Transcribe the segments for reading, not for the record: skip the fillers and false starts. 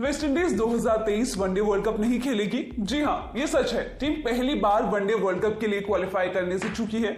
West Indies 2023 one day world cup नहीं खेलेगी। जी हां, ये सच है। टीम पहली बार वनडे वर्ल्ड कप के लिए क्वालिफाई करने से चूकी है।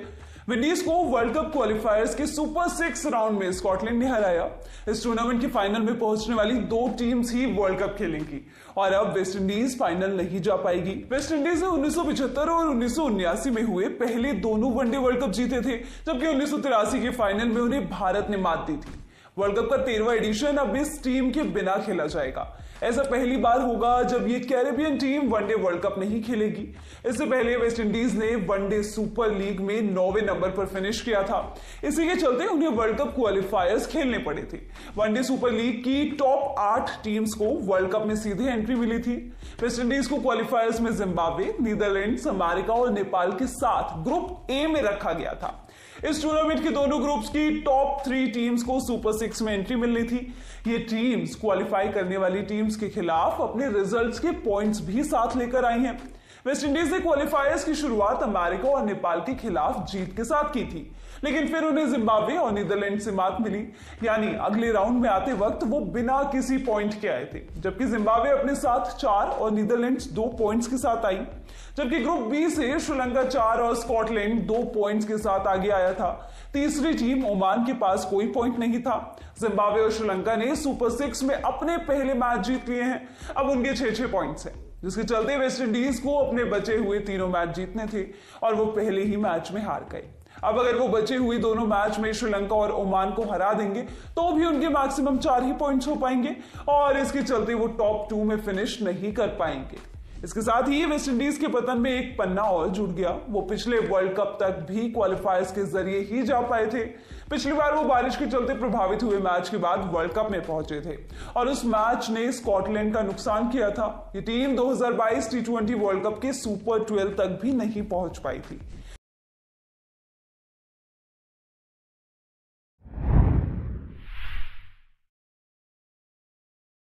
विंडीज को वर्ल्ड कप क्वालिफायर्स के सुपर 6 राउंड में स्कॉटलैंड ने हराया। इस टूर्नामेंट के फाइनल में पहुंचने वाली 2 टीम्स ही वर्ल्ड कप खेलेंगी और अब वेस्टइंडीज फाइनल नहीं जा पाएगी। वेस्टइंडीज ने 1975 और 1979 में हुए पहले दोनों वनडे वर्ल्ड कप जीते थे, जबकि 1983 के फाइनल में उन्हें भारत ने मात दी थी। वर्ल्ड कप का 13वां एडिशन अब इस टीम के बिना खेला जाएगा। ऐसा पहली बार होगा जब ये Caribbean team one day world cup नहीं खेलेगी। इससे पहले वेस्टइंडीज ने वनडे सुपर लीग में 9वें नंबर पर फिनिश किया था। इसी के चलते उन्हें वर्ल्ड कप क्वालिफायर्स खेलने पड़े थे। वनडे सुपर लीग की टॉप 8 टीम्स को वर्ल्ड कप में सीधे एंट्री मिली थी। वेस्टइंडीज को क्वालिफायर्स में जिम्बाब्वे, नीदरलैंड, अमेरिका और नेपाल के साथ ग्रुप ए में रखा गया था। इस टूर्नामेंट के दोनों ग्रुप्स की टॉप 3 टीम्स को सुपर 6 में एंट्री मिलनी थी। ये टीम्स क्वालिफाई करने वाली टीम्स के खिलाफ अपने रिजल्ट्स के पॉइंट्स भी साथ लेकर आई हैं। वेस्टइंडीज ने क्वालिफायर्स की शुरुआत अमेरिका और नेपाल के खिलाफ जीत के साथ की थी, लेकिन फिर उन्हें जिम्बाब्वे और नीदरलैंड से मात मिली, यानी अगले राउंड में आते वक्त वो बिना किसी पॉइंट के आए थे, जबकि जिम्बाब्वे अपने साथ 4 और नीदरलैंड 2 पॉइंट्स के साथ आई। जबकि ग्रुप बी से श्रीलंका 4 और स्कॉटलैंड 2 पॉइंट्स के साथ आगे आया था। तीसरी टीम ओमान के पास कोई पॉइंट नहीं था। जिम्बाब्वे और श्रीलंका ने सुपर 6 में अपने पहले मैच जीत लिए हैं। अब उनके 6-6 पॉइंट्स हैं, जिसके चलते वेस्टइंडीज को अपने बचे हुए 3 मैच जीतने थे और वो पहले ही मैच में हार गए। अब अगर वो बचे हुए दोनों मैच में श्रीलंका और ओमान को हरा देंगे तो भी उनके मैक्सिमम 4 ही पॉइंट्स हो पाएंगे और इसके चलते वो टॉप 2 में फिनिश नहीं कर पाएंगे। इसके साथ ही वेस्टइंडीज के पतन में एक पन्ना और जुड़ गया। वो पिछले वर्ल्ड कप तक भी क्वालिफायर्स के जरिए ही जा पाए थे। पिछली बार वो बारिश के चलते प्रभावित हुए मैच के बाद वर्ल्ड कप में पहुंचे थे और उस मैच ने स्कॉटलैंड का नुकसान किया था। ये टीम 2022 T20 वर्ल्ड कप के सुपर 12 तक भी नहीं पहुंच पाई थी।